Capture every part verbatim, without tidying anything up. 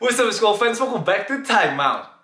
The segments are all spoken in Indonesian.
What's up, school fans? Welcome back to Time Out.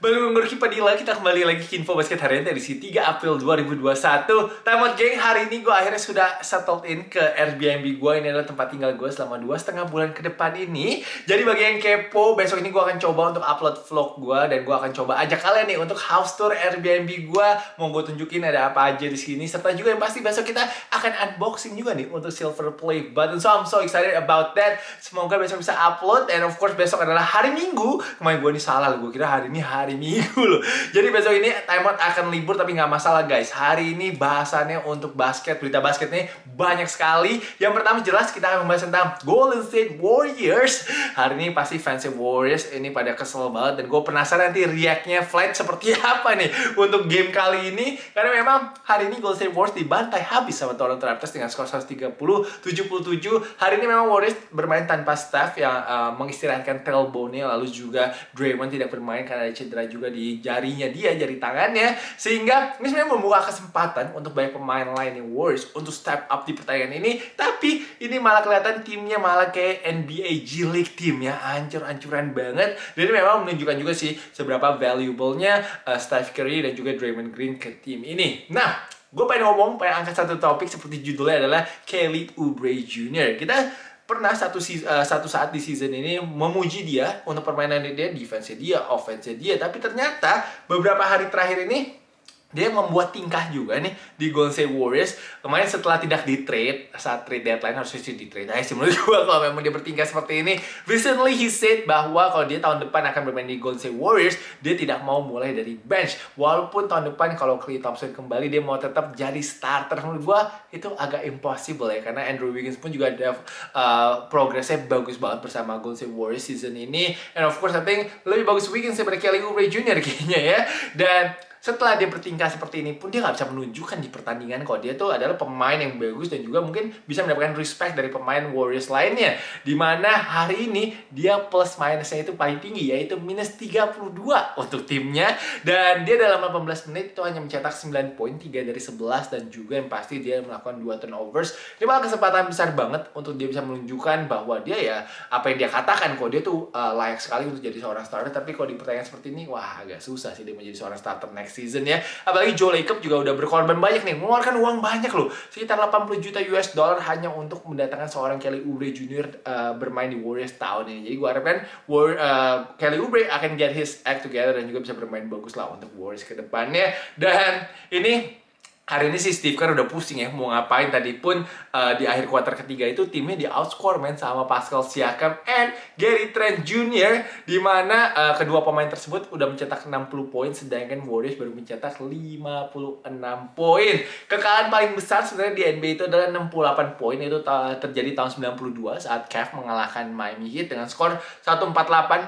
Baru menguruki Padilla, kita kembali lagi ke info basket harian edisi tiga April dua ribu dua puluh satu. Time Out geng, hari ini gue akhirnya sudah settled in ke Airbnb gue. Ini adalah tempat tinggal gue selama dua setengah bulan ke depan ini. Jadi bagi yang kepo, besok ini gue akan coba untuk upload vlog gue. Dan gue akan coba ajak kalian nih untuk house tour Airbnb gue. Mau gue tunjukin ada apa aja di sini. Serta juga yang pasti besok kita akan unboxing juga nih untuk silver play button. So I'm so excited about that. Semoga besok bisa upload. And of course besok adalah hari Minggu. Kemarin gue nih salah, gue kira hari ini hari Minggu loh. Jadi besok ini Time Out akan libur, tapi nggak masalah guys. Hari ini bahasannya untuk basket, berita basketnya banyak sekali. Yang pertama jelas kita akan membahas tentang Golden State Warriors. Hari ini pasti fans Warriors ini pada kesel banget, dan gue penasaran nanti react-nya Flight seperti apa nih untuk game kali ini. Karena memang hari ini Golden State Warriors dibantai habis sama Toronto Raptors dengan skor seratus tiga puluh tujuh puluh tujuh. Hari ini memang Warriors bermain tanpa Steph yang uh, mengistirahatkan tailbone-nya, lalu juga Draymond tidak bermain karena ada cedera juga di jarinya dia, jari tangannya, sehingga ini sebenarnya membuka kesempatan untuk banyak pemain lain yang Warriors untuk step up di pertandingan ini. Tapi ini malah kelihatan timnya malah kayak N B A G League, timnya hancur-hancuran banget. Jadi memang menunjukkan juga sih seberapa valuable-nya uh, Steph Curry dan juga Draymond Green ke tim ini. Nah, gue pengen ngomong, pengen angkat satu topik seperti judulnya adalah Kelly Oubre Junior Kita pernah satu, uh, satu saat di season ini memuji dia untuk permainan dia, defense-nya dia, offense-nya dia. Tapi ternyata beberapa hari terakhir ini dia membuat tingkah juga nih di Golden State Warriors. Kemarin setelah tidak di-trade, saat trade deadline harusnya sih di-trade aja sih menurut gue kalau memang dia bertingkah seperti ini. Recently he said bahwa kalau dia tahun depan akan bermain di Golden State Warriors, dia tidak mau mulai dari bench. Walaupun tahun depan kalau Klay Thompson kembali, dia mau tetap jadi starter. Menurut gue itu agak impossible ya, karena Andrew Wiggins pun juga ada uh, progresnya bagus banget bersama Golden State Warriors season ini. And of course I think lebih bagus Wiggins daripada Kelly Oubre Junior kayaknya ya. Dan setelah dia bertingkah seperti ini pun dia nggak bisa menunjukkan di pertandingan kalau dia tuh adalah pemain yang bagus dan juga mungkin bisa mendapatkan respect dari pemain Warriors lainnya. Dimana hari ini dia plus minusnya itu paling tinggi, yaitu minus tiga puluh dua untuk timnya. Dan dia dalam delapan belas menit itu hanya mencetak sembilan poin, tiga dari sebelas, dan juga yang pasti dia melakukan dua turnovers. Ini malah kesempatan besar banget untuk dia bisa menunjukkan bahwa dia ya apa yang dia katakan kalau dia tuh uh, layak sekali untuk jadi seorang starter. Tapi kalau di pertandingan seperti ini, wah agak susah sih dia menjadi seorang starter next season ya. Apalagi Joe Lacob juga udah berkorban banyak nih, mengeluarkan uang banyak loh, sekitar delapan puluh juta U S dollar hanya untuk mendatangkan seorang Kelly Oubre Junior uh, bermain di Warriors tahun ini. Jadi gue harapkan War, uh, Kelly Oubre akan get his act together dan juga bisa bermain bagus lah untuk Warriors ke depannya. Dan ini hari ini sih Steve Kerr udah pusing ya mau ngapain. Tadi pun uh, di akhir kuarter ketiga itu timnya di outscore main sama Pascal Siakam and Gary Trent Junior Dimana uh, kedua pemain tersebut udah mencetak enam puluh poin, sedangkan Warriors baru mencetak lima puluh enam poin. Kekalahan paling besar sebenarnya di N B A itu adalah enam puluh delapan poin. Itu terjadi tahun sembilan puluh dua saat Cavs mengalahkan Miami Heat dengan skor seratus empat puluh delapan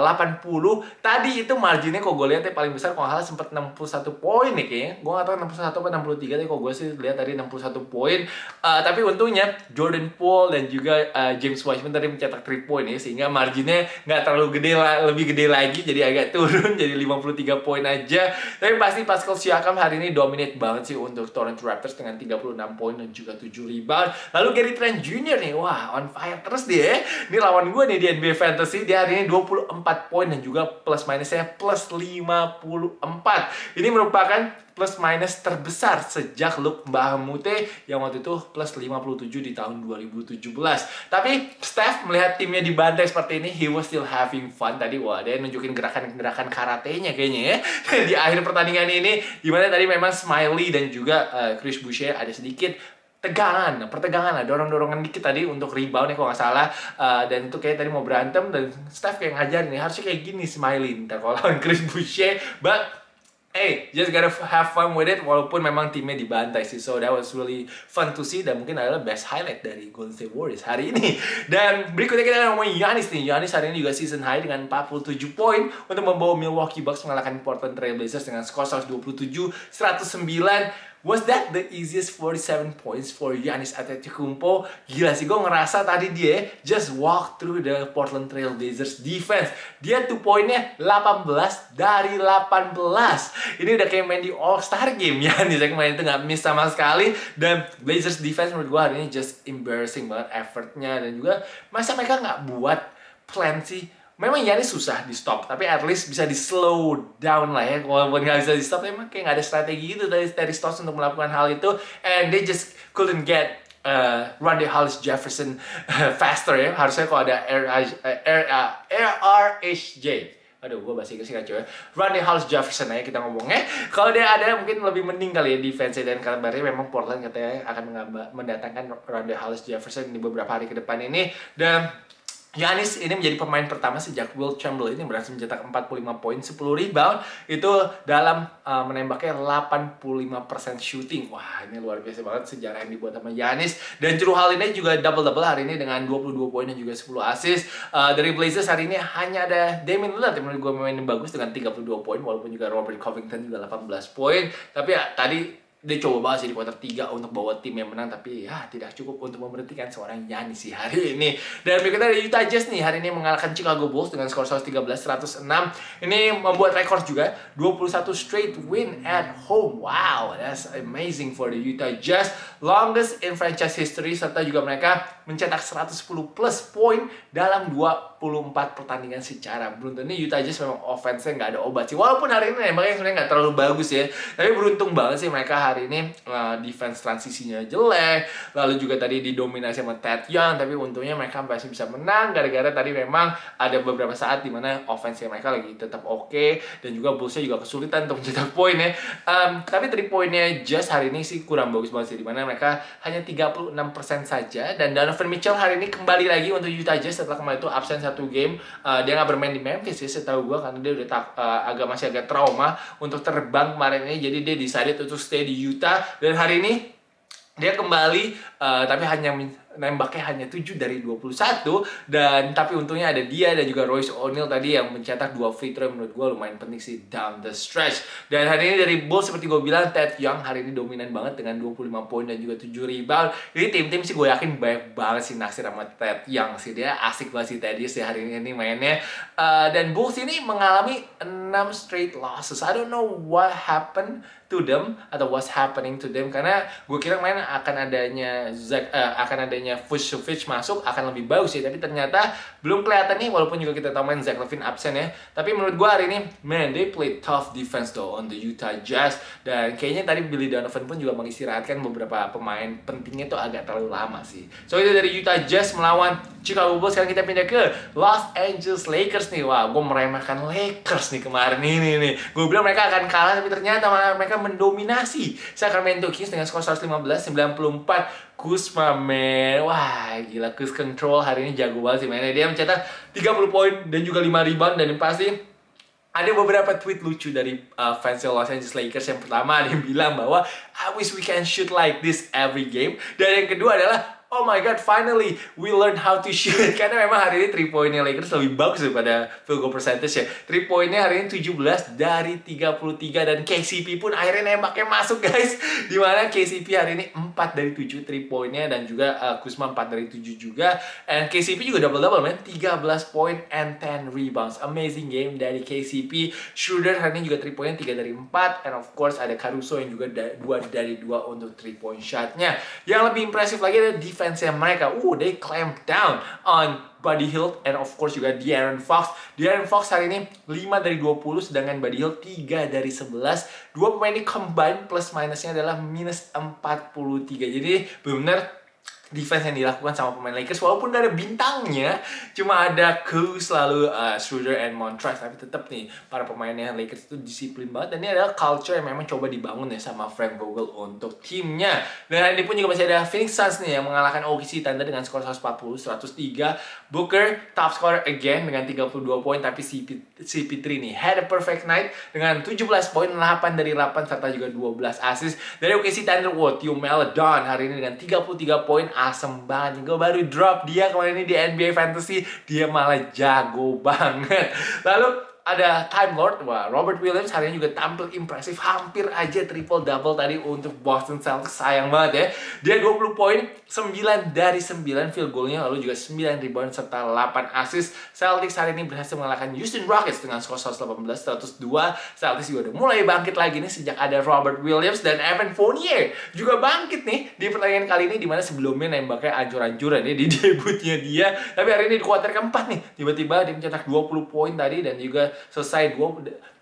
delapan puluh. Tadi itu marginnya kalau gue lihat ya paling besar kalau nggak salah sempat enam puluh satu poin nih kayaknya. Gue nggak tahu enam puluh satu enam puluh tiga, tapi kok gue sih lihat tadi enam puluh satu poin. Uh, tapi untungnya Jordan Poole dan juga uh, James Wiseman tadi mencetak tiga poin ya, sehingga marginnya nggak terlalu gede, lebih gede lagi, jadi agak turun jadi lima puluh tiga poin aja. Tapi pasti Pascal Siakam hari ini dominate banget sih untuk Toronto Raptors dengan tiga puluh enam poin dan juga tujuh rebound. Lalu Gary Trent Junior nih, wah on fire terus dia. Ini lawan gue nih di N B A Fantasy, dia hari ini dua puluh empat poin dan juga plus minusnya plus lima puluh empat. Ini merupakan plus minus terbesar sejak Luke Mbahmute yang waktu itu plus lima puluh tujuh di tahun dua ribu tujuh belas. Tapi Steph melihat timnya dibantai seperti ini, he was still having fun tadi. Wah, dia nunjukin gerakan-gerakan karatenya kayaknya ya di akhir pertandingan ini, dimana tadi memang Smiley dan juga uh, Chris Boucher ada sedikit tegangan, pertegangan lah, dorong-dorongan dikit tadi untuk rebound ya kalau nggak salah. Uh, dan itu kayak tadi mau berantem dan Steph kayak ngajarin nih, harusnya kayak gini Smiley ntar kalau Chris Boucher, but hey, just gotta have fun with it. Walaupun memang timnya dibantai sih, so that was really fun to see. Dan mungkin adalah best highlight dari Golden State Warriors hari ini. Dan berikutnya kita akan ngomongin Giannis nih. Giannis hari ini juga season high dengan empat puluh tujuh poin untuk membawa Milwaukee Bucks mengalahkan Portland Trail Blazers dengan skor seratus dua puluh tujuh seratus sembilan. Was that the easiest forty-seven points for Giannis Antetokounmpo? Gila sih, gue ngerasa tadi dia just walk through the Portland Trail Blazers defense. Dia two pointnya delapan belas dari delapan belas. Ini udah kayak main di All Star Game ya di segmen itu, nggak miss sama sekali. Dan Blazers defense menurut gue hari ini just embarrassing banget effortnya, dan juga masa mereka nggak buat plan sih. Memang Giannis susah di stop, tapi at least bisa di slow down lah ya. Walaupun nggak bisa di stop, memang kayak nggak ada strategi gitu dari dari Stotts untuk melakukan hal itu. And they just couldn't get uh, Rondae Hollis Jefferson uh, faster ya. Harusnya kalau ada R R H J. Aduh, gue bahasa Inggrisnya kacau ya. Rondae Hollis Jefferson aja kita ngomongnya. Kalau dia ada mungkin lebih mending kali ya defense, dan kabarnya memang Portland katanya akan mendatangkan Rondae Hollis Jefferson di beberapa hari ke depan ini. Dan Giannis ini menjadi pemain pertama sejak Will Chamberlain ini berhasil mencetak empat puluh lima poin, sepuluh rebound. Itu dalam uh, menembaknya delapan puluh lima persen shooting. Wah, ini luar biasa banget sejarah yang dibuat sama Giannis. Dan juru hal ini juga double-double hari ini dengan dua puluh dua poin dan juga sepuluh assist. uh, Dari Blazers hari ini hanya ada Damian Lillard yang menurut gue main yang bagus dengan tiga puluh dua poin. Walaupun juga Robert Covington juga delapan belas poin. Tapi ya, tadi dia coba banget sih di quarter tiga untuk bawa tim yang menang, tapi ya tidak cukup untuk memberhentikan seorang Giannis sih hari ini. Dan berikutnya dari Utah Jazz nih, hari ini mengalahkan Chicago Bulls dengan skor seratus tiga belas seratus enam. Ini membuat rekor juga, dua puluh satu straight win at home. Wow, that's amazing for the Utah Jazz, longest in franchise history, serta juga mereka mencetak seratus sepuluh plus poin dalam dua puluh empat pertandingan secara beruntun. Ini Utah Jazz memang offense-nya nggak ada obat sih, walaupun hari ini nembaknya sebenarnya nggak terlalu bagus ya, tapi beruntung banget sih mereka hari ini. uh, Defense transisinya jelek, lalu juga tadi didominasi sama Ted Young, tapi untungnya mereka masih bisa menang gara-gara tadi memang ada beberapa saat dimana offense mereka lagi tetap oke, okay, dan juga Bullsnya juga kesulitan untuk mencetak poin ya. um, Tapi three poinnya Jazz hari ini sih kurang bagus banget sih, dimana mereka hanya tiga puluh enam persen saja. Dan Donovan Mitchell hari ini kembali lagi untuk Utah Jazz setelah kemarin itu absen satu game. uh, Dia nggak bermain di Memphis ya setahu gue, karena dia udah uh, agak masih agak trauma untuk terbang kemarin ini, jadi dia decided untuk stay di Utah. Dan hari ini dia kembali, uh, tapi hanya nembaknya hanya tujuh dari dua puluh satu, dan tapi untungnya ada dia dan juga Royce O'Neal tadi yang mencetak dua free throw menurut gue lumayan penting sih down the stretch. Dan hari ini dari Bulls seperti gue bilang, Ted Young hari ini dominan banget dengan dua puluh lima poin dan juga tujuh rebound. Ini tim-tim sih gue yakin banyak banget sih naksir sama Ted Young sih, dia asik banget sih tadi sih hari ini, ini mainnya. uh, Dan Bulls ini mengalami enam straight losses. I don't know what happened to them atau what's happening to them, karena gue kira main akan adanya Zach, uh, akan adanya Vucevic masuk akan lebih bagus sih, tapi ternyata belum kelihatan nih, walaupun juga kita tahu main Zach Levine absen ya. Tapi menurut gue hari ini, man, they play tough defense though on the Utah Jazz, dan kayaknya tadi Billy Donovan pun juga mengistirahatkan beberapa pemain pentingnya tuh agak terlalu lama sih. So itu dari Utah Jazz melawan Chicago Bulls. Sekarang kita pindah ke Los Angeles Lakers nih. Wah, gue meremehkan Lakers nih kemarin ini nih. Gue bilang mereka akan kalah, tapi ternyata mereka mendominasi Sacramento Kings dengan skor seratus lima belas sembilan puluh empat. Kuzma, man, wah gila, Kuz control hari ini jago banget sih mainnya. Dia mencetak tiga puluh poin dan juga lima rebound. Dan yang pasti ada beberapa tweet lucu dari uh, fans Los Angeles Lakers. Yang pertama ada yang bilang bahwa I wish we can shoot like this every game. Dan yang kedua adalah oh my god, finally we learn how to shoot. Karena memang hari ini three pointnya Lakers lebih bagus daripada field goal percentage ya. three pointnya hari ini tujuh belas dari tiga puluh tiga. Dan K C P pun akhirnya nembaknya masuk guys, dimana K C P hari ini empat dari tujuh three pointnya. Dan juga uh, Kuzma empat dari tujuh juga. And K C P juga double-double man, tiga belas poin and sepuluh rebounds. Amazing game dari K C P. Schroeder hari ini juga three pointnya tiga dari empat. And of course ada Caruso yang juga dua dari dua untuk three point shotnya. Yang lebih impresif lagi ada defense fansnya mereka. Uh, they clamp down on Buddy Hield and of course juga De'Aaron Fox. De'Aaron Fox hari ini lima dari dua puluh, sedangkan Buddy Hield tiga dari sebelas. Dua pemain ini combine plus minusnya adalah minus empat puluh tiga. Jadi benar-benar defense yang dilakukan sama pemain Lakers, walaupun gak ada bintangnya, cuma ada Kuz, lalu uh, Schroeder and Montrezl, tapi tetap nih para pemainnya Lakers itu disiplin banget, dan ini adalah culture yang memang coba dibangun ya sama Frank Vogel untuk timnya. Dan hari ini pun juga masih ada Phoenix Suns nih yang mengalahkan O K C Thunder dengan skor seratus empat puluh seratus tiga. Booker top scorer again dengan tiga puluh dua poin, tapi C P, C P three nih had a perfect night dengan tujuh belas poin, delapan dari delapan, serta juga dua belas assist. Dari O K C Thunder, wow, Theo Maledon hari ini dengan tiga puluh tiga poin. Asem banget, gue baru drop dia kemarin ini di N B A Fantasy, dia malah jago banget. Lalu ada Time Lord. Wah, Robert Williams hari ini juga tampil impresif, hampir aja triple-double tadi untuk Boston Celtics. Sayang banget ya. Dia dua puluh poin, sembilan dari sembilan field goal-nya, lalu juga sembilan rebound serta delapan assist. Celtics hari ini berhasil mengalahkan Houston Rockets dengan skor seratus delapan belas seratus dua. Celtics juga udah mulai bangkit lagi nih sejak ada Robert Williams, dan Evan Fournier juga bangkit nih di pertandingan kali ini, dimana sebelumnya nembaknya ancur-ancuran ya di debutnya dia. Tapi hari ini di kuarter keempat nih, tiba-tiba dia mencetak dua puluh poin tadi, dan juga selesai dua,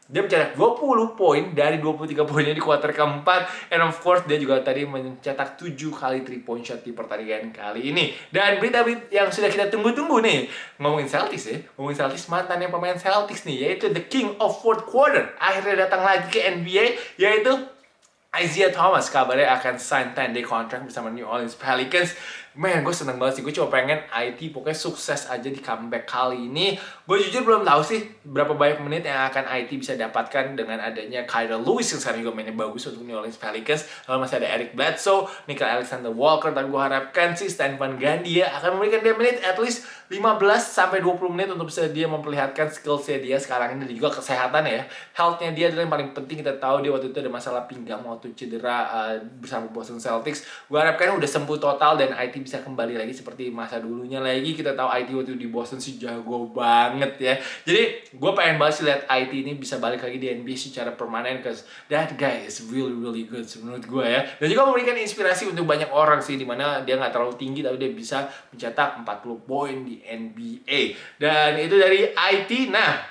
dia mencetak dua puluh poin dari dua puluh tiga poinnya di kuarter keempat. And of course, dia juga tadi mencetak tujuh kali three point shot di pertandingan kali ini. Dan berita-berita yang sudah kita tunggu-tunggu nih, ngomongin Celtics ya, ngomongin Celtics, mantannya pemain Celtics nih, yaitu the king of fourth quarter, akhirnya datang lagi ke N B A, yaitu Isaiah Thomas. Kabarnya akan sign ten day contract bersama New Orleans Pelicans. Man, gue seneng banget sih. Gue cuma pengen I T pokoknya sukses aja di comeback kali ini. Gue jujur belum tahu sih berapa banyak menit yang akan I T bisa dapatkan dengan adanya Kyle Lewis yang sekarang juga mainnya bagus untuk New Orleans Pelicans. Lalu masih ada Eric Bledsoe, Nickel Alexander-Walker. Dan gue harapkan sih Stan Van Gundy ya akan memberikan dia menit at least lima belas sampai dua puluh menit untuk bisa dia memperlihatkan skillsnya dia sekarang ini, dan juga kesehatannya ya. Healthnya dia adalah yang paling penting. Kita tahu dia waktu itu ada masalah pinggang waktu cedera uh, bersama Boston Celtics. Gue harapkan udah sembuh total dan I T bisa kembali lagi seperti masa dulunya lagi. Kita tahu I T waktu di Boston sih jago banget ya. Jadi gue pengen banget sih lihat I T ini bisa balik lagi di N B A secara permanen, cause that guy is really really good menurut gue ya. Dan juga memberikan inspirasi untuk banyak orang sih, dimana dia nggak terlalu tinggi tapi dia bisa mencetak empat puluh poin di N B A. Dan itu dari I T. Nah,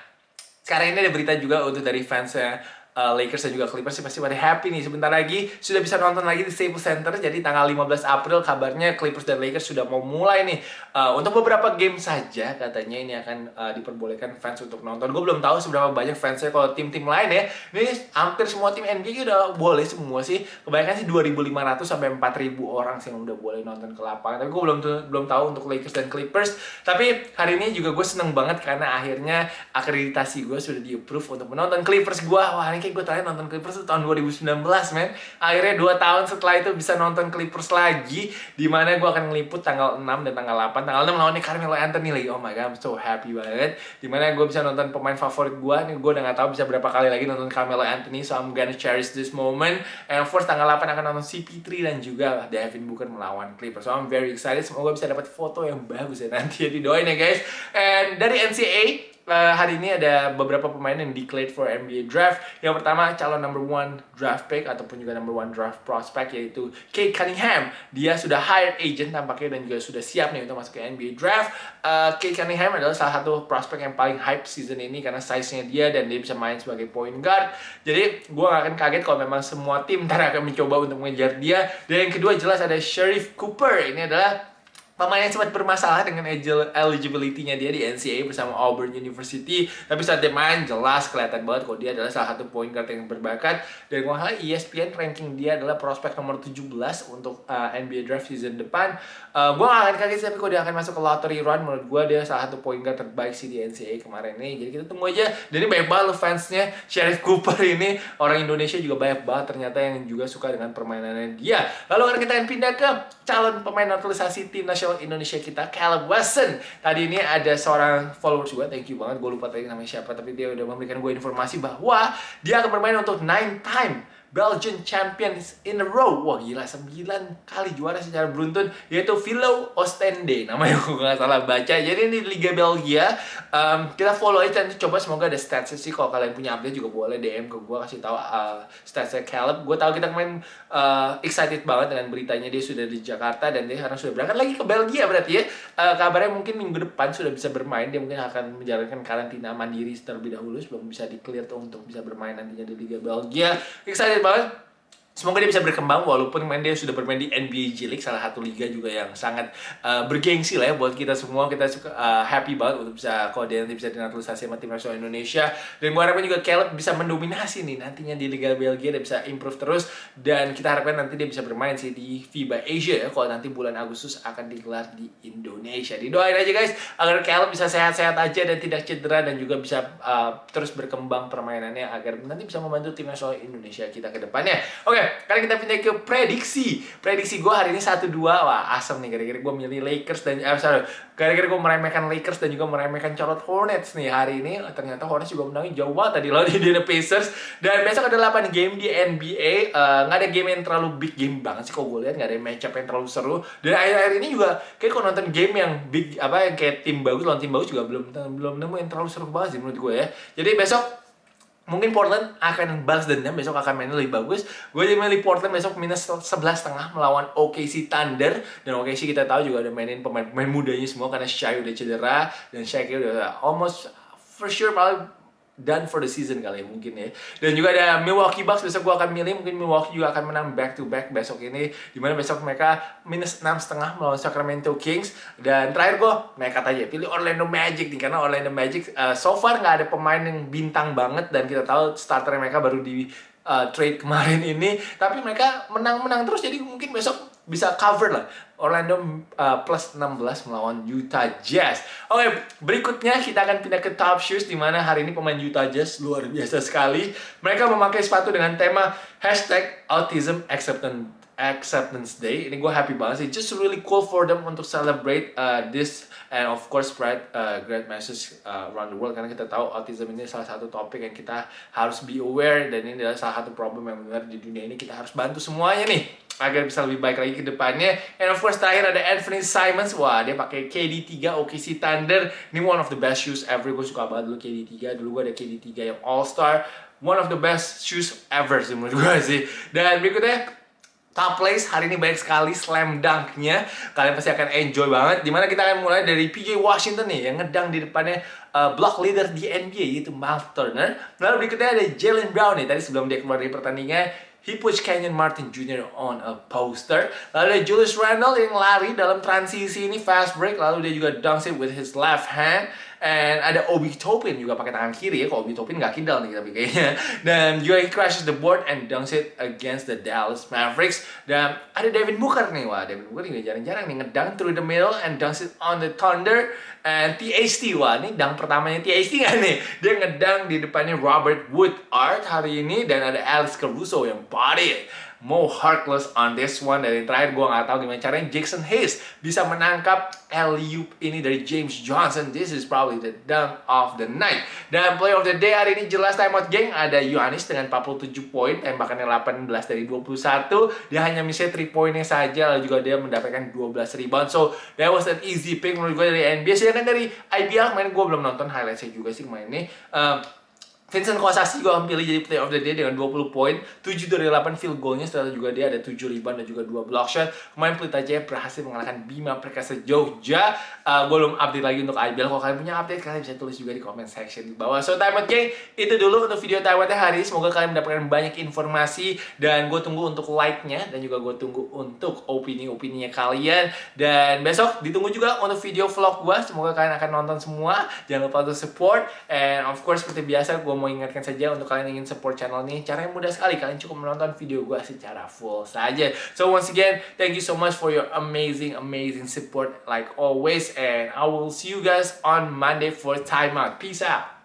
sekarang ini ada berita juga untuk dari fansnya Uh, Lakers dan juga Clippers sih pasti pada happy nih. Sebentar lagi sudah bisa nonton lagi di Staples Center. Jadi tanggal lima belas April kabarnya Clippers dan Lakers sudah mau mulai nih. Uh, untuk beberapa game saja katanya ini akan uh, diperbolehkan fans untuk nonton. Gue belum tahu seberapa banyak fansnya kalau tim-tim lain ya. Ini hampir semua tim N B A udah boleh semua sih. Kebanyakan sih dua ribu lima ratus sampai empat ribu orang sih yang udah boleh nonton ke lapangan. Tapi gue belum belum tahu untuk Lakers dan Clippers. Tapi hari ini juga gue seneng banget karena akhirnya akreditasi gue sudah di-approve untuk menonton Clippers gue. Wah, ini gue terakhir nonton Clippers tahun dua ribu sembilan belas, men. Akhirnya dua tahun setelah itu bisa nonton Clippers lagi, dimana gue akan ngeliput tanggal enam dan tanggal delapan. Tanggal enam lawannya Carmelo Anthony lagi. Oh my god, I'm so happy banget. Dimana gue bisa nonton pemain favorit gue. Nih gue udah gak tahu bisa berapa kali lagi nonton Carmelo Anthony, so I'm gonna cherish this moment. And of course, tanggal delapan akan nonton C P three dan juga Devin Booker melawan Clippers. So I'm very excited. Semoga bisa dapat foto yang bagus ya nanti. Jadi doain ya guys. And dari N C A A, Uh, hari ini ada beberapa pemain yang declared for N B A draft. Yang pertama, calon number one draft pick ataupun juga number one draft prospect, yaitu K Cunningham. Dia sudah hired agent tampaknya dan juga sudah siap nih untuk masuk ke N B A draft. uh, K Cunningham adalah salah satu prospek yang paling hype season ini karena size-nya dia dan dia bisa main sebagai point guard. Jadi gue gak akan kaget kalau memang semua tim ntar akan mencoba untuk mengejar dia. Dan yang kedua jelas ada Sharife Cooper. Ini adalah pemain yang sempat bermasalah dengan eligibility-nya dia di N C A A bersama Auburn University. Tapi saat dia main, jelas kelihatan banget kalau dia adalah salah satu point guard yang berbakat. Dan kalau nggak salah, E S P N ranking dia adalah prospek nomor tujuh belas untuk uh, N B A draft season depan. Uh, gue nggak akan kaget tapi kalau dia akan masuk ke lottery round. Menurut gue, dia salah satu point guard terbaik sih di N C A A kemarin ini. Jadi kita tunggu aja. Dan ini banyak banget fansnya Sharife Cooper ini. Orang Indonesia juga banyak banget ternyata yang juga suka dengan permainannya dia. Lalu kita akan pindah ke calon pemain naturalisasi tim nasional Indonesia kita, Caleb Wesson. Tadi ini ada seorang followers gue, thank you banget, gue lupa tadi namanya siapa, tapi dia udah memberikan gue informasi bahwa dia akan bermain untuk nine time Belgian Champions in a row. Wah gila, sembilan kali juara secara beruntun, yaitu Philo Oostende namanya, gue gak salah baca. Jadi ini di Liga Belgia. um, Kita follow aja nanti, coba semoga ada statsnya sih. Kalau kalian punya update juga boleh D M ke gue, kasih tau uh, statsnya Caleb. Gue tahu kita kemarin uh, excited banget dengan beritanya dia sudah di Jakarta, dan dia sekarang sudah berangkat lagi ke Belgia berarti ya. uh, Kabarnya mungkin minggu depan sudah bisa bermain. Dia mungkin akan menjalankan karantina mandiri terlebih dahulu sebelum bisa di-clear tuh untuk bisa bermain nantinya di Liga Belgia. Excited banget. Semoga dia bisa berkembang walaupun main dia sudah bermain di N B A G League, salah satu liga juga yang sangat uh, bergengsi lah ya buat kita semua. Kita suka, uh, happy banget untuk bisa kalau dia nanti bisa dinaturalisasi sama tim nasional Indonesia. Dan gue harapkan juga Caleb bisa mendominasi nih nantinya di Liga Belgia, dia bisa improve terus, dan kita harapkan nanti dia bisa bermain sih di FIBA Asia ya, kalau nanti bulan Agustus akan digelar di Indonesia. Didoain aja guys agar Caleb bisa sehat-sehat aja dan tidak cedera, dan juga bisa uh, terus berkembang permainannya agar nanti bisa membantu tim nasional Indonesia kita ke depannya. Oke. Okay. sekarang kita pindah ke prediksi. Prediksi gue hari ini satu dua. Wah, asem nih. Gara-gara gue milih Lakers dan... Eh, sorry. Gara-gara gue meremehkan Lakers dan juga meremehkan Charlotte Hornets nih hari ini. Ternyata Hornets juga menangnya jauh banget tadi lawan Indiana Pacers. Dan besok ada delapan game di N B A. Uh, gak ada game yang terlalu big game banget sih kalau gue lihat. Gak ada matchup yang terlalu seru. Dan akhir-akhir ini juga kayak kalau nonton game yang big... Apa, yang kayak tim bagus, lawan tim bagus juga belum belum nemu yang terlalu seru banget sih menurut gue ya. Jadi besok... mungkin Portland akan balas dendam, besok akan mainnya lebih bagus. Gue jadi milih Portland besok minus sebelas koma lima melawan O K C Thunder. Dan O K C kita tahu juga ada mainin pemain-pemain mudanya semua karena Shai udah cedera. Dan Shai udah almost for sure probably done for the season kali ya, mungkin ya. Dan juga ada Milwaukee Bucks, besok gue akan milih. Mungkin Milwaukee juga akan menang back to back besok ini, dimana besok mereka minus enam koma lima melawan Sacramento Kings. Dan terakhir gue nekat aja pilih Orlando Magic nih, karena Orlando Magic uh, so far gak ada pemain yang bintang banget. Dan kita tahu starter mereka baru di uh, trade kemarin ini. Tapi mereka menang-menang terus, jadi mungkin besok bisa cover lah Orlando uh, plus enam belas melawan Utah Jazz. Oke, okay, berikutnya kita akan pindah ke Top Shoes, di mana hari ini pemain Utah Jazz luar biasa sekali. Mereka memakai sepatu dengan tema hashtag Autism Acceptance Acceptance Day. Ini gue happy banget sih. Just really cool for them untuk celebrate uh, this and of course spread uh, great message uh, around the world. Karena kita tahu autism ini salah satu topik yang kita harus be aware, dan ini adalah salah satu problem yang benar di dunia ini. Kita harus bantu semuanya nih agar bisa lebih baik lagi ke depannya. And of course terakhir ada Anthony Simons. Wah, dia pakai K D tiga O K C Thunder. Ini one of the best shoes ever. Gue suka banget dulu K D tiga. Dulu gue ada K D tiga yang All Star. One of the best shoes ever sih menurut gue sih. Dan berikutnya Top Plays, hari ini banyak sekali slam dunk-nya. Kalian pasti akan enjoy banget. Dimana kita akan mulai dari P J Washington nih, yang ngedang di depannya uh, block leader di N B A, yaitu Miles Turner. Lalu berikutnya ada Jaylen Brown nih. Tadi sebelum dia keluar dari pertandingan, he pushed Kenyon Martin Junior on a poster. Lalu ada Julius Randle yang lari dalam transisi ini, fast break. Lalu dia juga dunks it with his left hand. And ada Obi Toppin juga pakai tangan kiri ya. Kalau Obi Toppin nggak kidal nih tapi kayaknya. Dan juga he crashes the board and dunks it against the Dallas Mavericks. Dan ada Devin Booker nih. Wah, Devin Booker juga jarang-jarang nih ngedang through the middle and dunks it on the Thunder. And T H T, wah ini dunk pertamanya T H T nggak nih? Dia ngedang di depannya Robert Woodard hari ini. Dan ada Alex Caruso yang body it. More heartless on this one. Dari terakhir gue gak tahu gimana caranya Jackson Hayes bisa menangkap alley-oop ini dari James Johnson. This is probably the dunk of the night. Dan play of the day hari ini jelas timeout geng. Ada Giannis dengan empat puluh tujuh poin, tembakannya delapan belas dari dua puluh satu. Dia hanya miss tiga poinnya saja. Lalu juga dia mendapatkan dua belas rebound. So that was an easy pick menurut gue dari N B A. Sedangkan dari I B L kemarin gue belum nonton highlightsnya juga sih kemarin ini. Um, Vincent Kouasasi gue pilih jadi player of the day dengan dua puluh poin, tujuh dari delapan field goalnya, setelah juga dia ada tujuh rebound dan juga dua block shot. Kemarin Pelita Jaya berhasil mengalahkan Bima Perkasa Jogja. Uh, gue belum update lagi untuk I B L. Kalau kalian punya update, kalian bisa tulis juga di comment section di bawah. So timeout geng, itu dulu untuk video timeoutnya hari ini. Semoga kalian mendapatkan banyak informasi, dan gue tunggu untuk like-nya, dan juga gue tunggu untuk opini-opininya kalian. Dan besok ditunggu juga untuk video vlog gue. Semoga kalian akan nonton semua. Jangan lupa untuk support. And of course seperti biasa gue mau ingatkan saja untuk kalian ingin support channel ini, caranya mudah sekali, kalian cukup menonton video gue secara full saja. So once again, thank you so much for your amazing, amazing support like always, and I will see you guys on Monday for timeout. Peace out.